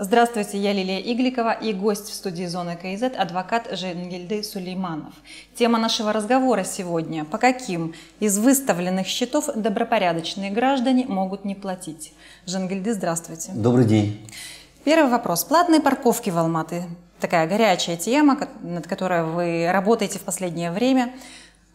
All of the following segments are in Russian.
Здравствуйте, я Лилия Игликова и гость в студии «Зоны Кейзет» адвокат Жангельды Сулейманов. Тема нашего разговора сегодня – по каким из выставленных счетов добропорядочные граждане могут не платить? Жангельды, здравствуйте. Добрый день. Первый вопрос. Платные парковки в Алматы. Такая горячая тема, над которой вы работаете в последнее время.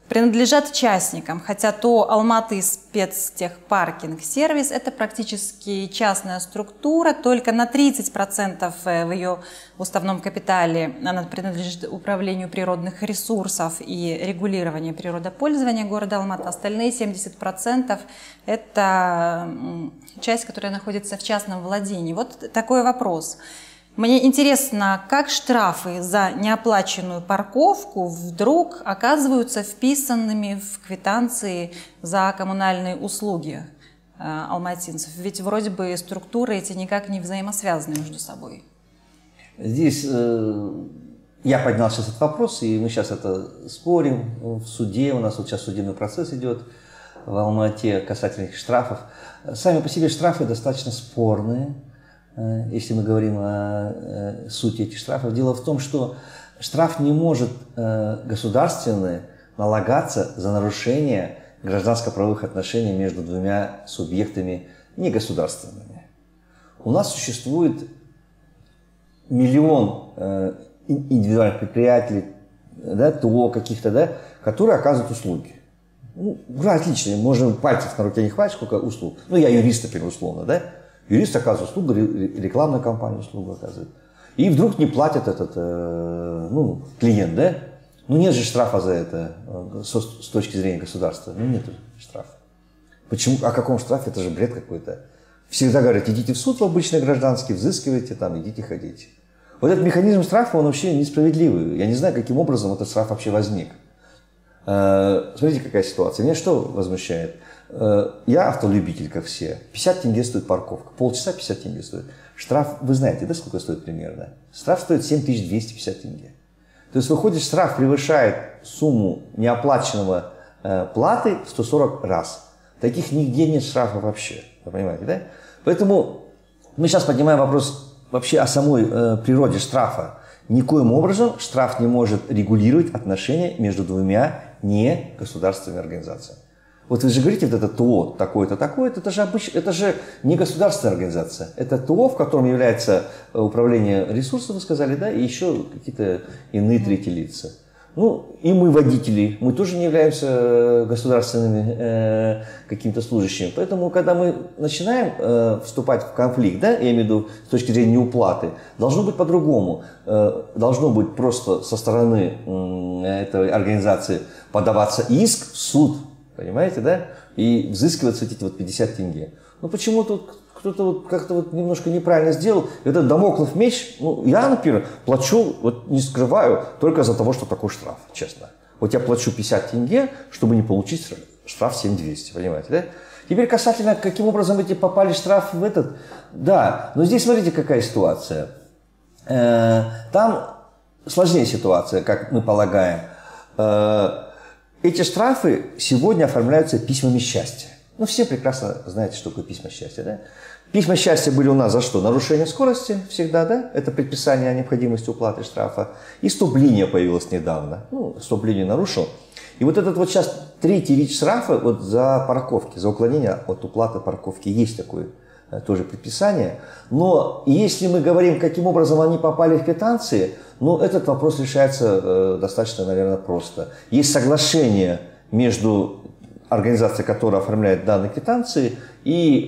Принадлежат частникам, хотя то Алматы спецтехпаркинг-сервис – это практически частная структура, только на 30% в ее уставном капитале она принадлежит управлению природных ресурсов и регулированию природопользования города Алматы. Остальные 70% – это часть, которая находится в частном владении. Вот такой вопрос. Мне интересно, как штрафы за неоплаченную парковку вдруг оказываются вписанными в квитанции за коммунальные услуги алматинцев? Ведь вроде бы структуры эти никак не взаимосвязаны между собой. Здесь я поднял сейчас этот вопрос, и мы сейчас это спорим в суде. У нас вот сейчас судебный процесс идет в Алмате касательно этих штрафов. Сами по себе штрафы достаточно спорные, если мы говорим о сути этих штрафов. Дело в том, что штраф не может государственный налагаться за нарушение гражданско-правовых отношений между двумя субъектами негосударственными. У нас существует миллион индивидуальных предприятий, да, которые оказывают услуги. Ну, различные, можем пальцев на руке не хватит, сколько услуг. Ну, я юрист, например, условно, да? Юрист оказывает услугу, рекламная компания услугу оказывает. И вдруг не платит этот клиент, да? Ну нет же штрафа за это с точки зрения государства. Ну нет штрафа. Почему? О каком штрафе? Это же бред какой-то. Всегда говорят, идите в суд в обычный гражданский, взыскивайте там, идите ходите. Вот этот механизм штрафа, он вообще несправедливый. Я не знаю, каким образом этот штраф вообще возник. Смотрите, какая ситуация. Меня что возмущает? Я автолюбитель, как все. 50 тенге стоит парковка. Полчаса 50 тенге стоит. Штраф, вы знаете, да, сколько стоит примерно? Штраф стоит 7250 тенге. То есть, выходит, штраф превышает сумму неоплаченного платы в 140 раз. Таких нигде нет штрафа вообще. Вы понимаете, да? Поэтому мы сейчас поднимаем вопрос вообще о самой природе штрафа. Никоим образом штраф не может регулировать отношения между двумя негосударственными организациями. Вот вы же говорите, вот это ТО, такое-то, такое-то, это же не государственная организация. Это ТО, в котором является управление ресурсов, вы сказали, да, и еще какие-то иные третьи лица. Ну, и мы водители, мы тоже не являемся государственными какими-то служащими. Поэтому, когда мы начинаем вступать в конфликт, да, я имею в виду с точки зрения неуплаты, должно быть по-другому. Должно быть просто со стороны этой организации подаваться иск в суд. Понимаете, да? И взыскиваются эти вот 50 тенге. Ну почему тут кто-то вот как-то вот немножко неправильно сделал, этот домоклов меч, ну я, например, плачу, вот не скрываю, только за того, что такой штраф, честно. Вот я плачу 50 тенге, чтобы не получить штраф 7200, понимаете, да? Теперь касательно, каким образом эти попали штрафы в этот, да, но здесь смотрите, какая ситуация. Там сложнее ситуация, как мы полагаем. Эти штрафы сегодня оформляются письмами счастья. Ну, все прекрасно знаете, что такое письма счастья, да? Письма счастья были у нас за что? Нарушение скорости всегда, да? Это предписание о необходимости уплаты штрафа. И стоп-линия появилась недавно. Ну, стоп-линию нарушил. И вот этот вот сейчас третий вид штрафа вот за парковки, за уклонение от уплаты парковки. Есть такое тоже предписание. Но если мы говорим, каким образом они попали в квитанции, ну, этот вопрос решается достаточно, наверное, просто. Есть соглашение между организацией, которая оформляет данные квитанции, и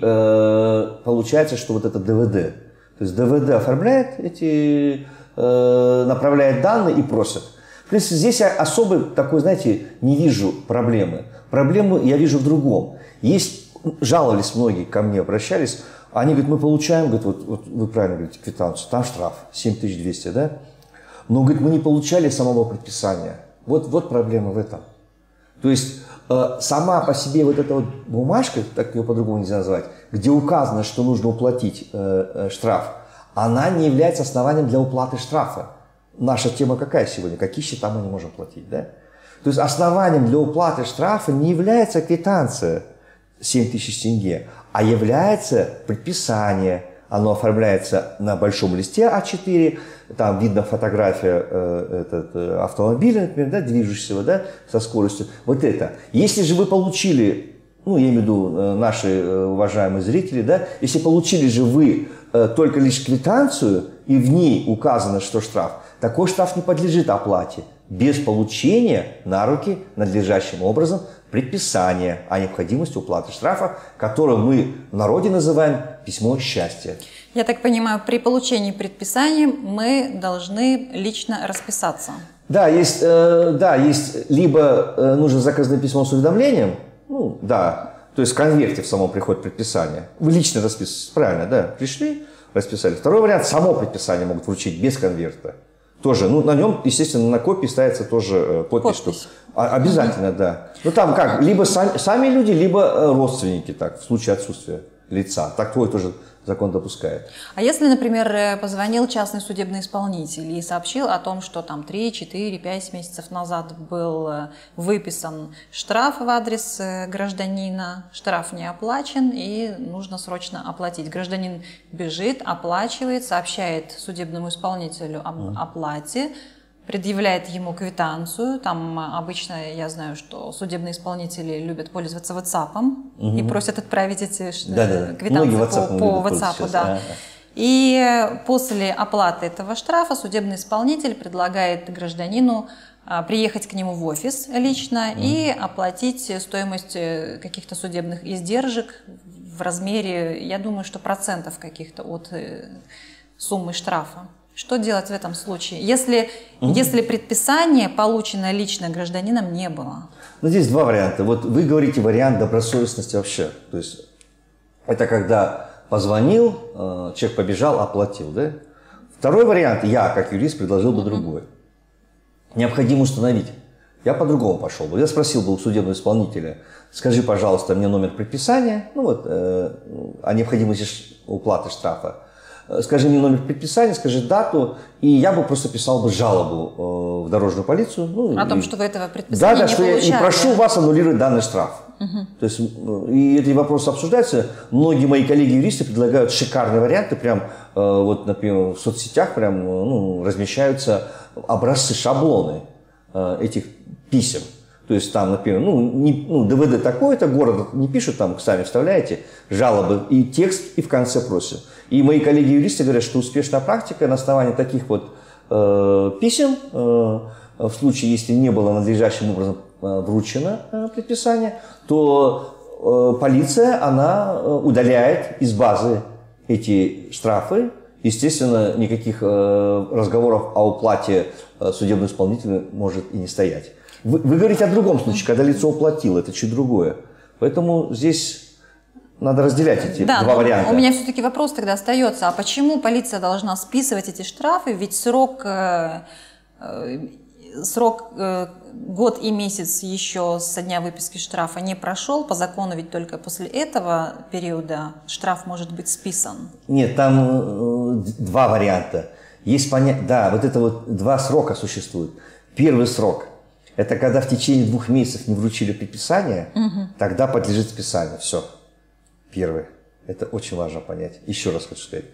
получается, что вот это ДВД. То есть ДВД оформляет эти, направляет данные и просит. В принципе, здесь я особо такой, знаете, не вижу проблемы. Проблему я вижу в другом. Есть, жаловались многие, ко мне обращались, они говорят, мы получаем, говорят, вот вы правильно говорите, квитанцию, там штраф 7200, да? Но, говорит, мы не получали самого предписания. Вот проблема в этом. То есть сама по себе вот эта вот бумажка, так ее по-другому нельзя назвать, где указано, что нужно уплатить штраф, она не является основанием для уплаты штрафа. Наша тема какая сегодня? Какие счета мы не можем платить, да? То есть основанием для уплаты штрафа не является квитанция 7000 тенге, а является предписание. Оно оформляется на большом листе А4, там видно фотография автомобиля, например, да, движущегося, да, со скоростью. Вот это. Если же вы получили, ну, я имею в виду наши уважаемые зрители, да, если получили же вы только лишь квитанцию, и в ней указано, что штраф, такой штраф не подлежит оплате без получения на руки надлежащим образом предписание о необходимости уплаты штрафа, которое мы в народе называем письмо счастья. Я так понимаю, при получении предписания мы должны лично расписаться? Да, есть либо нужно заказное письмо с уведомлением, ну, да, то есть в конверте в самом приходит предписание. Вы лично расписываетесь, правильно, да, пришли, расписали. Второй вариант, само предписание могут вручить без конверта. Тоже, ну, на нем, естественно, на копии ставится тоже подпись. Обязательно, да. Ну, там как, либо сами люди, либо родственники, так, в случае отсутствия лица. Так твой тоже закон допускает. А если, например, позвонил частный судебный исполнитель и сообщил о том, что там 3, 4, 5 месяцев назад был выписан штраф в адрес гражданина, штраф не оплачен и нужно срочно оплатить. Гражданин бежит, оплачивает, сообщает судебному исполнителю об оплате, предъявляет ему квитанцию. Там обычно, я знаю, что судебные исполнители любят пользоваться WhatsApp-ом и просят отправить эти квитанции по WhatsApp-у. Да. И после оплаты этого штрафа судебный исполнитель предлагает гражданину приехать к нему в офис лично и оплатить стоимость каких-то судебных издержек в размере, я думаю, что процентов каких-то от суммы штрафа. Что делать в этом случае, если предписание получено лично гражданином не было? Ну, здесь два варианта. Вот вы говорите вариант добросовестности вообще. То есть это когда позвонил, человек побежал, оплатил. Да? Второй вариант, я как юрист предложил бы другой. Необходимо установить. Я по-другому пошел бы. Я спросил бы у судебного исполнителя, скажи, пожалуйста, мне номер предписания, ну вот, о необходимости уплаты штрафа. Скажи мне номер предписания, скажи дату, и я бы просто писал бы жалобу в дорожную полицию. Ну, о том, что вы этого предписания не получали. Да, что я и прошу вас аннулировать данный штраф. То есть, и эти вопросы обсуждаются. Многие мои коллеги-юристы предлагают шикарные варианты. Прям, вот, например, в соцсетях прям, ну, размещаются образцы, шаблоны этих писем. То есть там, например, ДВД такой-то, город не пишут, там сами вставляете жалобы и текст, и в конце просят. И мои коллеги-юристы говорят, что успешная практика на основании таких вот писем, в случае, если не было надлежащим образом вручено предписание, то полиция, она удаляет из базы эти штрафы. Естественно, никаких разговоров о уплате судебного исполнителя может и не стоять. Вы говорите о другом случае, когда лицо уплатило, это чуть другое. Поэтому здесь надо разделять эти два варианта. У меня все-таки вопрос тогда остается, а почему полиция должна списывать эти штрафы, ведь срок год и месяц еще со дня выписки штрафа не прошел, по закону ведь только после этого периода штраф может быть списан. Нет, там два варианта. Есть да, вот это вот два срока существует. Первый срок. Это когда в течение 2 месяцев не вручили предписание, тогда подлежит списанию. Все. Первое. Это очень важно понять. Еще раз хочу сказать.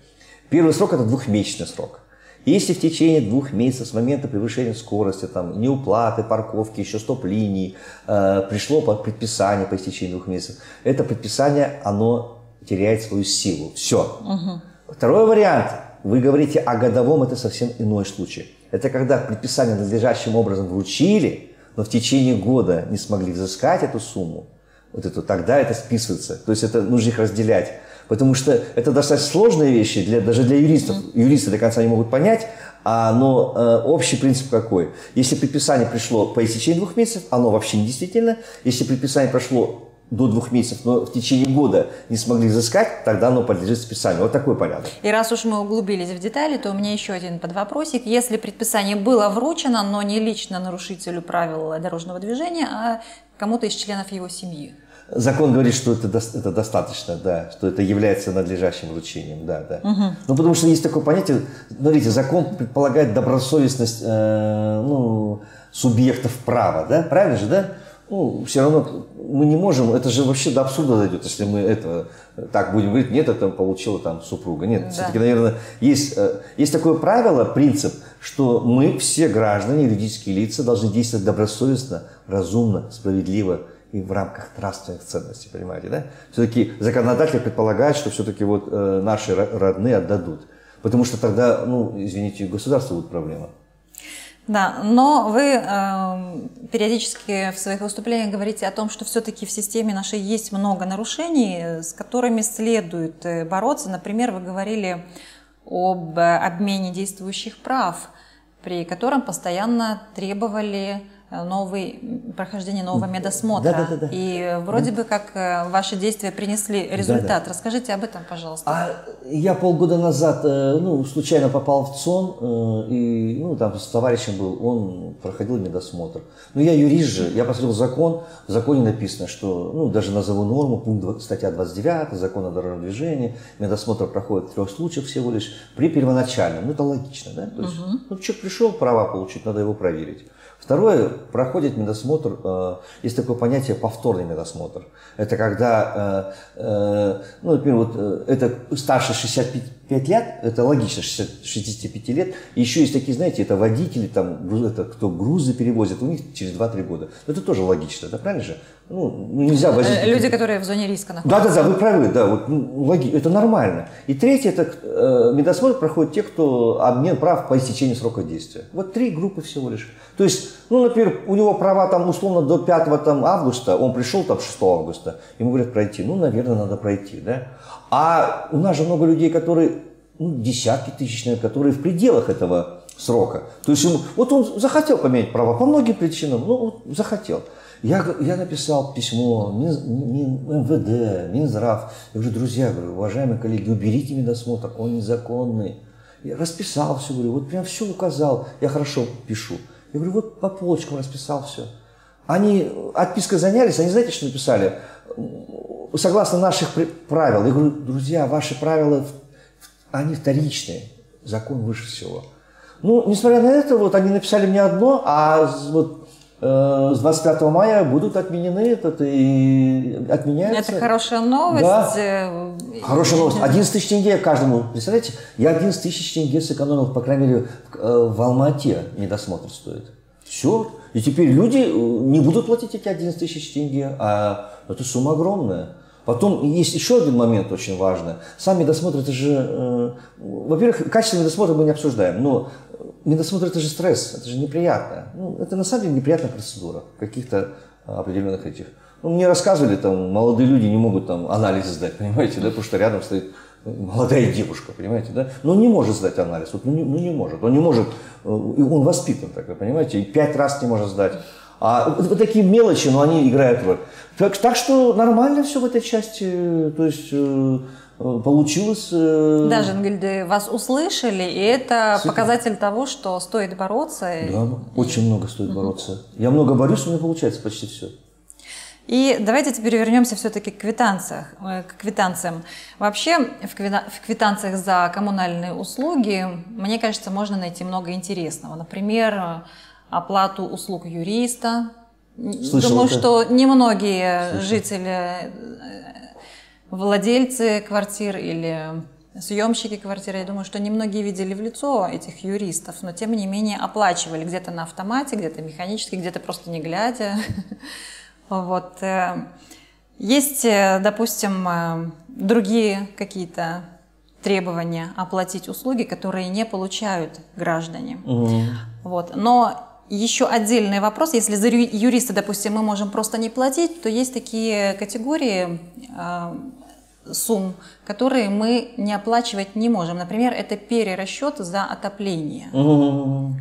Первый срок – это 2-месячный срок. Если в течение 2 месяцев с момента превышения скорости, там, неуплаты, парковки, еще стоп-линии, пришло предписание по истечении 2 месяцев, это предписание, оно теряет свою силу. Все. Второй вариант. Вы говорите о годовом, это совсем иной случай. Это когда предписание надлежащим образом вручили, но в течение года не смогли взыскать эту сумму, вот эту, тогда это списывается. То есть это нужно их разделять. Потому что это достаточно сложные вещи, даже для юристов. Юристы до конца не могут понять, но общий принцип какой? Если предписание пришло по истечении 2 месяцев, оно вообще не действительно. Если предписание прошло до 2 месяцев, но в течение года не смогли взыскать, тогда оно подлежит списанию. Вот такой порядок. И раз уж мы углубились в детали, то у меня еще один подвопросик. Если предписание было вручено, но не лично нарушителю правил дорожного движения, а кому-то из членов его семьи. Закон говорит, что это достаточно, да, что это является надлежащим вручением. Да. Ну, потому что есть такое понятие, смотрите, закон предполагает добросовестность субъектов права, да, правильно же, да? Ну, все равно мы не можем, это же вообще до абсурда дойдет, если мы это так будем говорить, нет, это получила там супруга. Нет, да. Все-таки, наверное, есть такое правило, принцип, что мы все граждане, юридические лица должны действовать добросовестно, разумно, справедливо и в рамках нравственных ценностей, понимаете, да? Все-таки законодатель предполагает, что все-таки вот наши родные отдадут, потому что тогда, ну, извините, у государства будет проблема. Да, но вы периодически в своих выступлениях говорите о том, что все-таки в системе нашей есть много нарушений, с которыми следует бороться. Например, вы говорили об обмене действующих прав, при котором постоянно требовали прохождение нового медосмотра. Да. И вроде бы как ваши действия принесли результат. Да. Расскажите об этом, пожалуйста. Я полгода назад случайно попал в ЦОН, и там с товарищем был, он проходил медосмотр. Но я юрист же, я посмотрел закон, в законе написано, что, даже назову норму, пункт статья 29 закона о дорожном движении, медосмотр проходит в 3 случаях всего лишь, при первоначальном. Это логично, да? То есть, человек пришел права получить, надо его проверить. Второе, проходит медосмотр, есть такое понятие повторный медосмотр. Это когда, например, это старше 65 лет, это логично, 65 лет. Еще есть такие, знаете, это водители, кто грузы перевозит, у них через 2-3 года. Это тоже логично, это правильно же? Нельзя возить. Люди, которые в зоне риска находятся. Да, вы правы, да, это нормально. И третье, это медосмотр проходит те, кто обмен прав по истечении срока действия. Вот 3 группы всего лишь. То есть, например, у него права там условно до 5 августа, он пришел там 6 августа, ему говорят пройти, наверное, надо пройти, да. А у нас же много людей, которые, десятки тысяч, наверное, которые в пределах этого срока. То есть, он захотел поменять права по многим причинам, захотел. Я написал письмо МВД, Минздрав. Я говорю, друзья, уважаемые коллеги, уберите медосмотр, он незаконный. Я расписал все, говорю, прям все указал, я хорошо пишу. Я говорю, по полочкам расписал все. Они отпиской занялись, они знаете, что написали? Согласно наших правил. Я говорю, друзья, ваши правила, они вторичные, закон выше всего. Несмотря на это, они написали мне одно, а с 25 мая будут отменены и отменяются. Это хорошая новость. Да. Хорошая новость. 11 тысяч тенге каждому. Представляете, я 11 тысяч тенге сэкономил, по крайней мере, в Алмате медосмотр стоит. Все. И теперь люди не будут платить эти 11 тысяч тенге, а это сумма огромная. Потом есть еще один момент очень важный. Сам медосмотр, это же... во-первых, качество медосмотра мы не обсуждаем, но медосмотр это же стресс, это же неприятно. Это на самом деле неприятная процедура каких-то определенных этих. Мне рассказывали, молодые люди не могут анализы сдать, понимаете, да, потому что рядом стоит молодая девушка, понимаете, да? Но он не может сдать анализ, не может. Он не может, он воспитан такой, понимаете, и 5 раз не может сдать. А вот такие мелочи, они играют роль. Так что нормально все в этой части, то есть получилось. Да, Жангельды, вас услышали, и это показатель того, что стоит бороться. Да, очень много стоит бороться. Я много борюсь, у меня получается почти все. И давайте теперь вернемся все-таки к квитанциям. Вообще в квитанциях за коммунальные услуги, мне кажется, можно найти много интересного. Например, оплату услуг юриста. Думаю, что немногие жители, владельцы квартир или съемщики квартиры, я думаю, что немногие видели в лицо этих юристов, но тем не менее оплачивали где-то на автомате, где-то механически, где-то просто не глядя. Вот. Есть, допустим, другие какие-то требования оплатить услуги, которые не получают граждане. Вот. Но еще отдельный вопрос, если за юриста, допустим, мы можем просто не платить, то есть такие категории сумм, которые мы не оплачивать не можем. Например, это перерасчет за отопление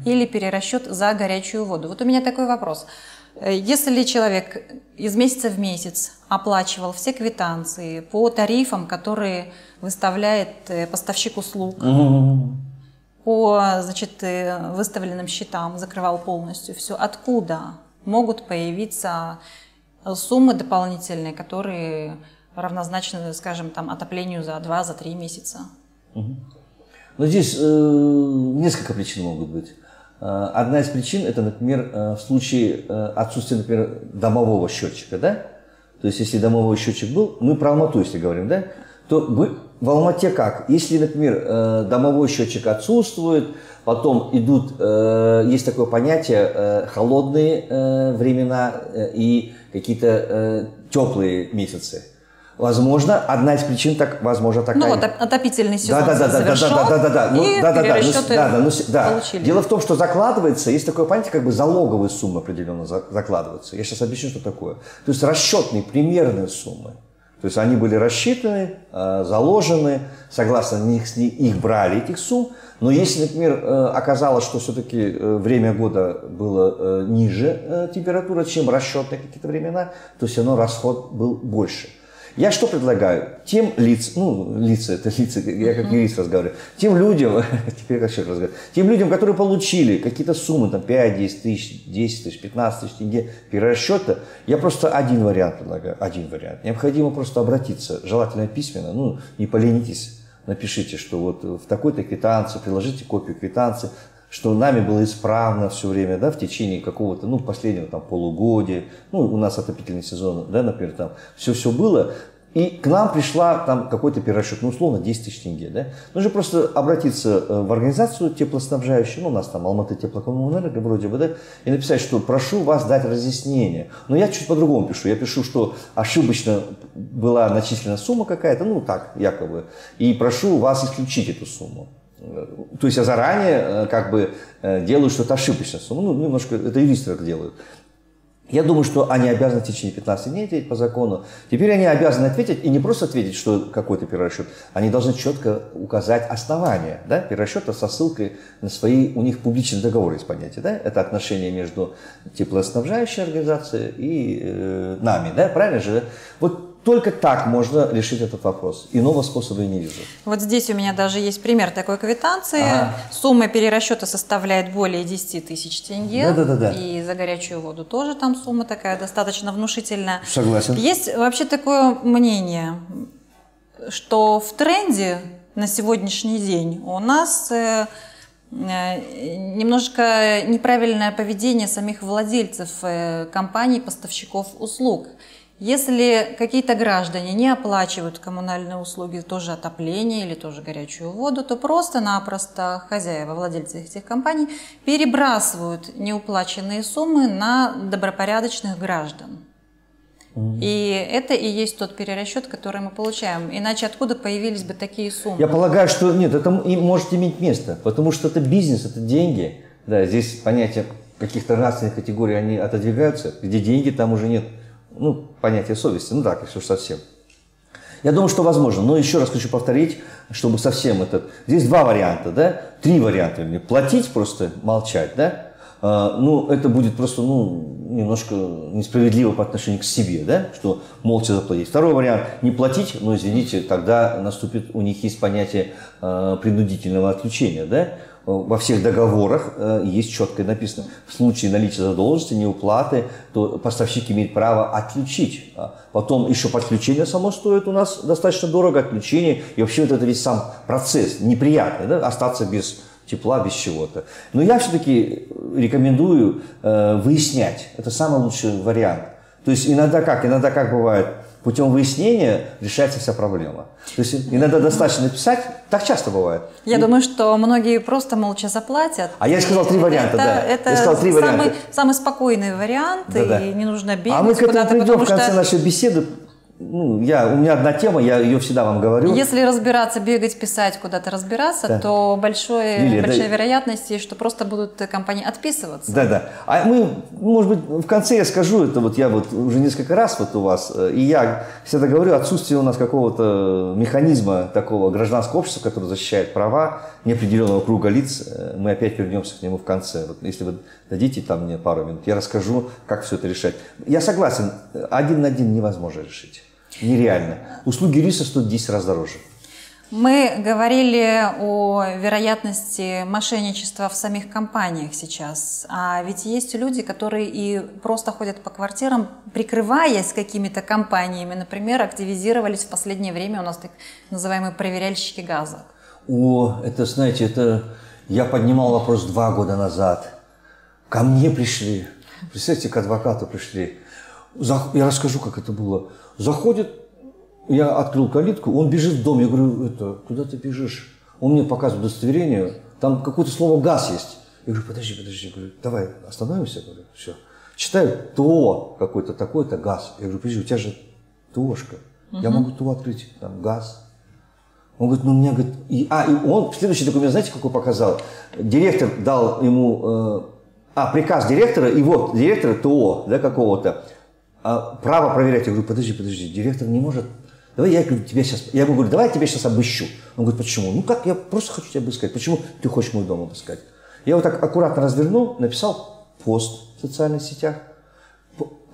или перерасчет за горячую воду. Вот у меня такой вопрос. Если человек из месяца в месяц оплачивал все квитанции по тарифам, которые выставляет поставщик услуг, по, выставленным счетам, закрывал полностью все, откуда могут появиться суммы дополнительные, которые равнозначны, скажем, отоплению за 2-3 месяца? Здесь несколько причин могут быть. Одна из причин, это, например, в случае отсутствия, например, домового счетчика, да? То есть, если домовой счетчик был, мы про Алмату, если говорим, да, то мы в Алмате как? Если, например, домовой счетчик отсутствует, потом идут, есть такое понятие, холодные времена и какие-то теплые месяцы. Возможно, одна из причин, так, возможно, такая. Ну вот, отопительный сезон завершен, и перерасчеты получили. Дело в том, что закладывается, есть такое понятие, как бы залоговые суммы определенно закладываются. Я сейчас объясню, что такое. То есть расчетные, примерные суммы. То есть они были рассчитаны, заложены, согласно их брали, этих сумм. Но если, например, оказалось, что все-таки время года было ниже температуры, чем расчетные какие-то времена, то все равно расход был больше. Я что предлагаю? Тем лиц, ну, лица, это лица, я как юрист разговариваю, тем людям, теперь как человек разговариваю, тем людям, которые получили какие-то суммы, там, 5-10 тысяч, 10 тысяч, 15 тысяч тенге перерасчета, я просто один вариант предлагаю, один вариант. Необходимо просто обратиться, желательно письменно, ну, не поленитесь, напишите, что вот в такой-то квитанции, приложите копию квитанции, что нами было исправно все время, да, в течение какого-то, ну, последнего там полугодия, ну, у нас отопительный сезон, да, например, там все-все было, и к нам пришла там какой-то перерасчет, ну, условно, 10 тысяч тенге, да. Нужно просто обратиться в организацию теплоснабжающую, ну, у нас там Алматы Теплокоммунерго вроде бы, да, и написать, что прошу вас дать разъяснение. Но я чуть по-другому пишу, я пишу, что ошибочно была начислена сумма какая-то, ну, так, якобы, и прошу вас исключить эту сумму. То есть я заранее как бы делаю что-то ошибочное. Ну, немножко это юристы так делают. Я думаю, что они обязаны в течение 15 дней ответить по закону. Теперь они обязаны ответить, и не просто ответить, что какой-то перерасчет. Они должны четко указать основания, да, перерасчета со ссылкой на свои, у них публичные договоры есть понятия. Да? Это отношения между теплоснабжающей организацией и нами. Да? Правильно же? Вот. Только так можно решить этот вопрос. Иного способа я не вижу. Вот здесь у меня даже есть пример такой квитанции. Ага. Сумма перерасчета составляет более 10 тысяч тенге. Да-да-да. И за горячую воду тоже там сумма такая достаточно внушительная. Согласен. Есть вообще такое мнение, что в тренде на сегодняшний день у нас немножко неправильное поведение самих владельцев компаний, поставщиков услуг. Если какие-то граждане не оплачивают коммунальные услуги, тоже отопление или тоже горячую воду, то просто-напросто хозяева, владельцы этих компаний перебрасывают неуплаченные суммы на добропорядочных граждан. И это и есть тот перерасчет, который мы получаем. Иначе откуда появились бы такие суммы? Я полагаю, что нет, это может иметь место, потому что это бизнес, это деньги. Да, здесь понятия каких-то разных категорий, они отодвигаются, где деньги, там уже нет. Ну, понятие совести, ну так, если уж совсем. Я думаю, что возможно, но еще раз хочу повторить, чтобы совсем этот... Здесь два варианта, да? Три варианта. Платить просто, молчать, да? Ну, это будет просто, ну, немножко несправедливо по отношению к себе, да? Что молча заплатить. Второй вариант – не платить, но, извините, тогда наступит, у них есть понятие принудительного отключения, да? Во всех договорах есть четко написано, в случае наличия задолженности, неуплаты, то поставщик имеет право отключить. Потом еще подключение само стоит у нас достаточно дорого, отключение, и вообще вот это весь сам процесс неприятный, да? Остаться без тепла, без чего-то. Но я все-таки рекомендую выяснять, это самый лучший вариант. То есть иногда как бывает, путем выяснения решается вся проблема. То есть иногда достаточно написать, так часто бывает. Я думаю, что многие просто молча заплатят. А я сказал три варианта, да. Это самый спокойный вариант, да-да. И не нужно бегать. А мы к этому придем в конце нашей беседы. Ну, у меня одна тема, я ее всегда вам говорю. Если разбираться, бегать, писать, куда-то разбираться, да. То большая вероятность есть, что просто будут компании отписываться. Да-да. А мы, может быть, в конце я скажу, это вот я вот уже несколько раз вот у вас, и я всегда говорю, отсутствие у нас какого-то механизма такого гражданского общества, которое защищает права неопределенного круга лиц, мы опять вернемся к нему в конце. Вот если вы дадите там мне пару минут, я расскажу, как все это решать. Я согласен, один на один невозможно решить. Нереально. Услуги юриста стоят 10 раз дороже. Мы говорили о вероятности мошенничества в самих компаниях сейчас. А ведь есть люди, которые и просто ходят по квартирам, прикрываясь какими-то компаниями. Например, активизировались в последнее время у нас так называемые проверяльщики газа. О, это, знаете, это я поднимал вопрос 2 года назад. Ко мне пришли. Представьте, к адвокату пришли. Я расскажу, как это было. Заходит, я открыл калитку, он бежит в дом. Я говорю, это, куда ты бежишь? Он мне показывает удостоверение, там какое-то слово «газ» есть. Я говорю, подожди, подожди. Я говорю, давай остановимся. Я говорю, все. Читаю ТО какой-то такой-то, газ. Я говорю, подожди, у тебя же ТОшка. Я могу ТО открыть, там, газ. Он говорит, ну у меня, говорит, и он следующий документ, знаете, какой показал? Директор дал ему, приказ директора, и вот директора ТО, да, какого-то, право проверять. Я говорю, подожди, подожди, директор не может. Давай я говорю, тебя сейчас, я ему говорю, давай я тебя сейчас обыщу. Он говорит, почему? Ну как, я просто хочу тебя обыскать. Почему ты хочешь мой дом обыскать? Я вот так аккуратно развернул, написал пост в социальных сетях.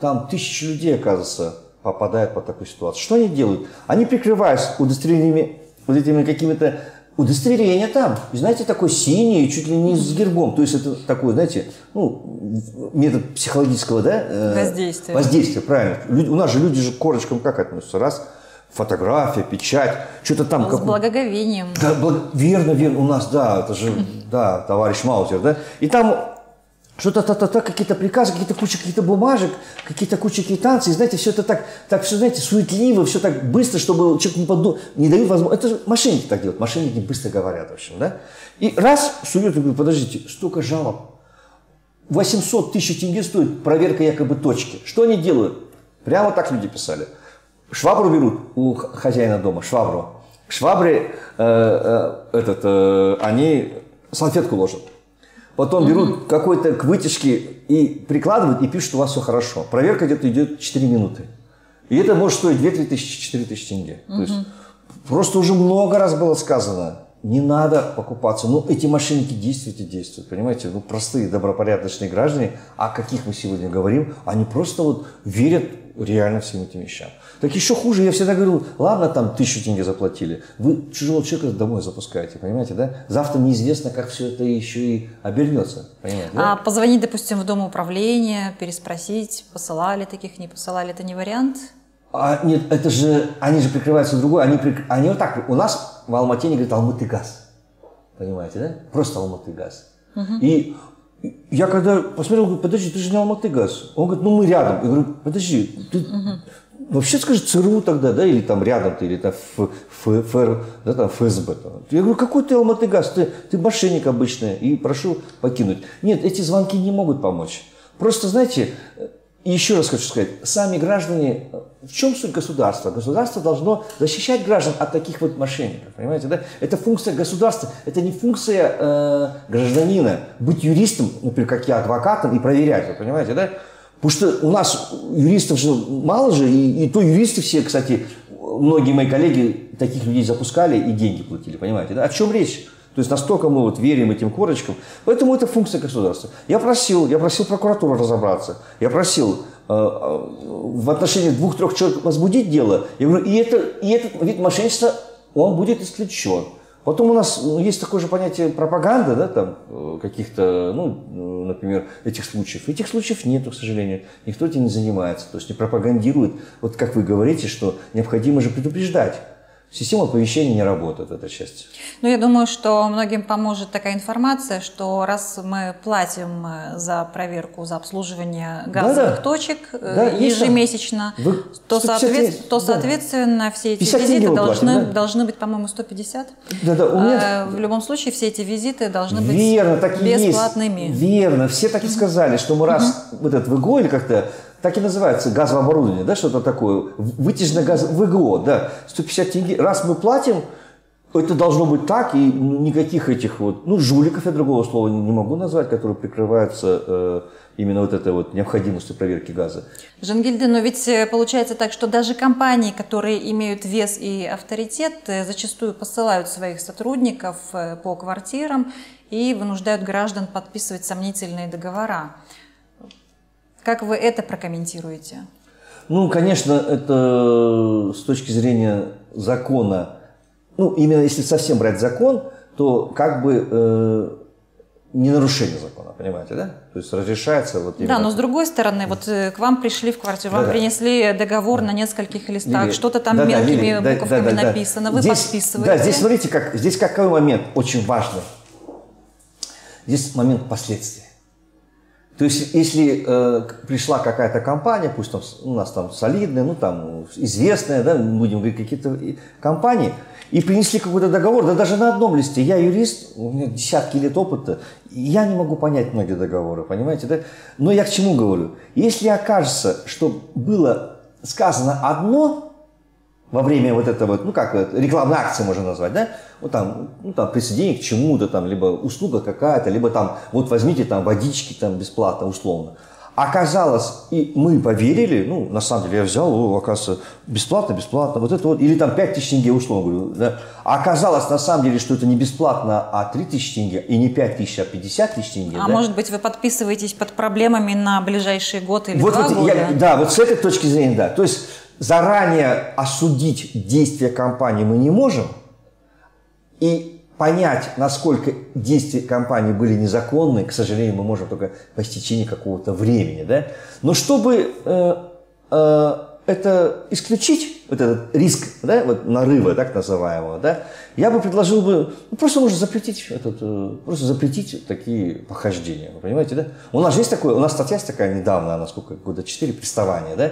Там тысячи людей, оказывается, попадают под такую ситуацию. Что они делают? Они, прикрываясь удостоверениями, вот этими какими-то удостоверениями там, знаете, такой синий, чуть ли не с гербом. То есть это такой, знаете, ну, метод психологического, да? Воздействия. Воздействия, правильно. У нас же люди же к корочкам как относятся? Раз. Фотография, печать, что-то там. С благоговением. Да, верно, верно, у нас, да, это же, да, товарищ Маузер, да. И там что-то, какие-то приказы, какие-то куча каких-то бумажек, какие-то куча квитанций, знаете, все это так все, знаете, суетливо, все так быстро, чтобы человек не подумал, не дают возможности. Это же мошенники так делают, мошенники быстро говорят, в общем, да. И раз сует, я говорю, подождите, столько жалоб, 800 тысяч тенге стоит проверка якобы точки. Что они делают? Прямо так люди писали. Швабру берут у хозяина дома, швабру. К швабре они салфетку ложат. Потом берут какой-то к вытяжке и прикладывают, и пишут, что у вас все хорошо. Проверка где-то идет 4 минуты. И это может стоить 2-3 тысячи, 4 тысячи тенге. То есть просто уже много раз было сказано, не надо покупаться. Ну, эти мошенники действуют и действуют, понимаете? Ну, простые добропорядочные граждане, о каких мы сегодня говорим, они просто вот верят реально всем этим вещам. Так еще хуже, я всегда говорил, ладно, там 1000 тенге заплатили, вы чужого человека домой запускаете, понимаете, да? Завтра неизвестно, как все это еще и обернется, понимаете, да? А позвонить, допустим, в дом управления, переспросить, посылали таких, не посылали, это не вариант? А, нет, это же, они же прикрываются другой, они вот так, у нас в Алматы говорят «Алматы-Газ», понимаете, да? Просто «Алматы-Газ». И я когда посмотрел, говорю, подожди, ты же не Алматы-Газ. Он говорит, ну мы рядом. Я говорю, подожди, ты вообще скажи ЦРУ тогда, да, или там рядом ты, или там ФР, да, там ФСБ. Я говорю, какой ты Алматы-Газ, ты мошенник обычный, и прошу покинуть. Нет, эти звонки не могут помочь. Просто, знаете, еще раз хочу сказать, сами граждане, в чем суть государства? Государство должно защищать граждан от таких вот мошенников, понимаете, да? Это функция государства, это не функция гражданина, быть юристом, например, как я, адвокатом и проверять, вы понимаете, да? Потому что у нас юристов же мало же, и то юристы все, кстати, многие мои коллеги таких людей запускали и деньги платили, понимаете, да? О чем речь? То есть настолько мы вот верим этим корочкам. Поэтому это функция государства. Я просил прокуратуру разобраться. Я просил в отношении 2-3 человек возбудить дело. Я говорю, и этот вид мошенничества, он будет исключен. Потом у нас есть такое же понятие пропаганда, да, там каких-то, ну, например, этих случаев. Этих случаев нету, к сожалению. Никто этим не занимается, то есть не пропагандирует. Вот как вы говорите, что необходимо же предупреждать. Система оповещения не работает, эта часть. Ну, я думаю, что многим поможет такая информация, что раз мы платим за проверку, за обслуживание газовых точек ежемесячно, соответственно, все эти визиты должны быть, по-моему, 150. Да, у меня... в любом случае, все эти визиты должны быть бесплатными. Есть. Верно, все так и сказали, что мы раз в ИГО или как-то... Так и называется газовое оборудование, да, что-то такое, вытяжное газовое, ВГО, да, 150 тенге. Раз мы платим, это должно быть так, и никаких этих вот, ну, жуликов, я другого слова не могу назвать, которые прикрываются именно вот этой вот необходимостью проверки газа. Жангельды, но ведь получается так, что даже компании, которые имеют вес и авторитет, зачастую посылают своих сотрудников по квартирам и вынуждают граждан подписывать сомнительные договора. Как вы это прокомментируете? Ну, конечно, это с точки зрения закона. Ну, именно если совсем брать закон, то как бы не нарушение закона, понимаете, да? То есть разрешается... Вот именно... Да, но с другой стороны, вот к вам пришли в квартиру, вам принесли договор на нескольких листах, что-то там мелкими буковками написано, вы подписываете. Да, здесь смотрите, здесь какой момент очень важный. Здесь момент последствий. То есть, если пришла какая-то компания, пусть там, у нас там солидная, ну там известная, да, будем говорить, какие-то компании, и принесли какой-то договор, да даже на одном листе, я юрист, у меня десятки лет опыта, я не могу понять многие договоры, понимаете, да? Но я к чему говорю? Если окажется, что было сказано одно во время вот этого, ну как рекламная акция можно назвать, да, вот там, ну там присоединение к чему-то, там, либо услуга какая-то, либо там, вот возьмите там водички там бесплатно, условно. Оказалось, и мы поверили, ну, на самом деле, я взял, о, оказывается, бесплатно, вот это вот, или там 5000 тенге ушло, говорю, да. Оказалось, на самом деле, что это не бесплатно, а 3000 тенге, и не 5000, а 50 000 тенге. А да? Может быть, вы подписываетесь под проблемами на ближайший год или вот, 2 года? Да, вот с этой точки зрения, да. То есть, заранее осудить действия компании мы не можем, и понять, насколько действия компании были незаконны, к сожалению, мы можем только по истечении какого-то времени. Да? Но чтобы это исключить, вот этот риск, да, вот нарыва, так называемого, да, я бы предложил бы, ну, просто нужно запретить, такие похождения. Вы понимаете, да? У нас же есть такое, у нас статья есть такая недавно, она сколько, года 4, приставание, да?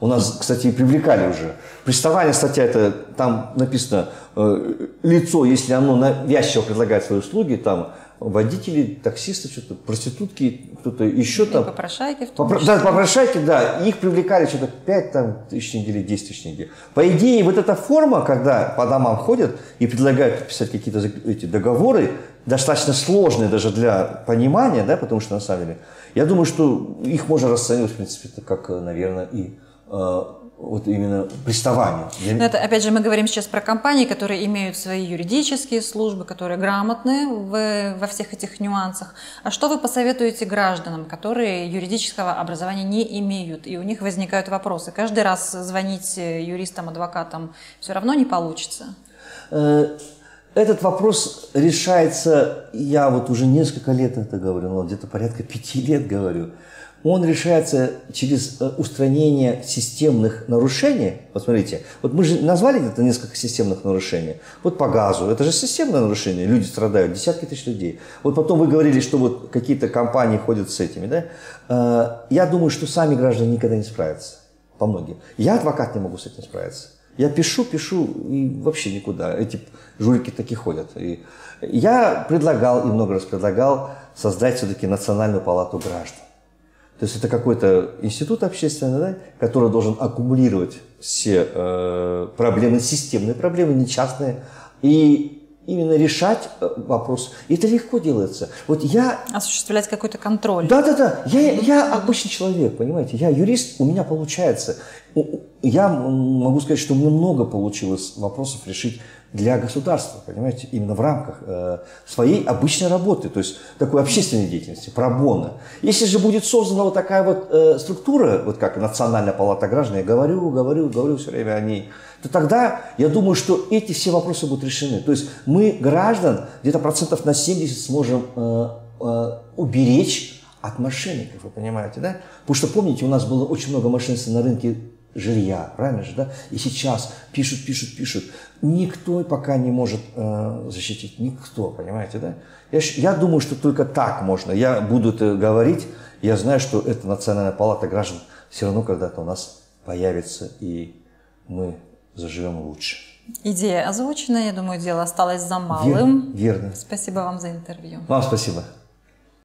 У нас, кстати, привлекали уже. Приставание, статья, это там написано, лицо, если оно навязчиво предлагает свои услуги, там водители, таксисты, что-то, проститутки, кто-то еще там. Попрошайки. Да, попрошайки, да. Их привлекали что-то 5 тысяч или 10 тысяч тенге. По идее, вот эта форма, когда по домам ходят и предлагают подписать какие-то эти договоры, достаточно сложные даже для понимания, да, потому что на самом деле, я думаю, что их можно расценивать, в принципе, как, наверное, и вот именно приставание. Но это, опять же, мы говорим сейчас про компании, которые имеют свои юридические службы, которые грамотны во всех этих нюансах. А что вы посоветуете гражданам, которые юридического образования не имеют, и у них возникают вопросы? Каждый раз звонить юристам, адвокатам все равно не получится? Этот вопрос решается, я вот уже несколько лет это говорю, ну, где-то порядка 5 лет говорю. Он решается через устранение системных нарушений. Вот смотрите, вот мы же назвали это несколько системных нарушений. Вот по газу, это же системное нарушение, люди страдают, десятки тысяч людей. Вот потом вы говорили, что вот какие-то компании ходят с этими, да? Я думаю, что сами граждане никогда не справятся, по многим. Я, адвокат, не могу с этим справиться. Я пишу, и вообще никуда. Эти жулики такие ходят. И я предлагал, и много раз предлагал, создать все-таки национальную палату граждан. То есть это какой-то институт общественный, да, который должен аккумулировать все проблемы, системные проблемы, не частные, и именно решать вопрос. И это легко делается. Вот я... Осуществлять какой-то контроль. Да-да-да. Я обычный человек, понимаете. Я юрист, у меня получается. Я могу сказать, что мне много получилось вопросов решить для государства, понимаете, именно в рамках своей обычной работы, то есть такой общественной деятельности, пробона. Если же будет создана вот такая вот структура, вот как Национальная палата граждан, я говорю все время о ней, то тогда я думаю, что эти все вопросы будут решены. То есть мы граждан где-то процентов на 70 сможем уберечь от мошенников, вы понимаете, да? Потому что, помните, у нас было очень много мошенников на рынке жилья, правильно же, да? И сейчас пишут. Никто пока не может защитить, никто, понимаете, да? Я думаю, что только так можно. Я буду это говорить, я знаю, что эта Национальная палата граждан все равно когда-то у нас появится, и мы заживем лучше. Идея озвучена, я думаю, дело осталось за малым. Верно. Спасибо вам за интервью. Вам спасибо.